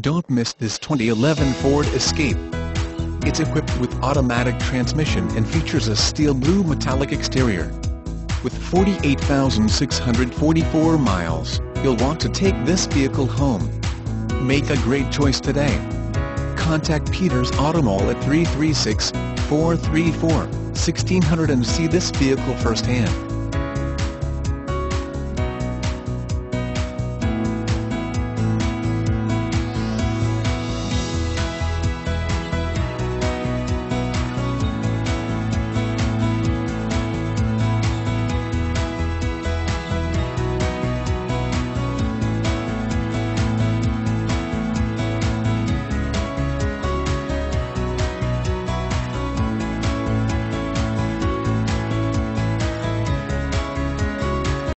Don't miss this 2011 Ford Escape. It's equipped with automatic transmission and features a steel blue metallic exterior. With 48,644 miles, you'll want to take this vehicle home. Make a great choice today. Contact Peters Auto Mall at 336-434-1600 and see this vehicle firsthand.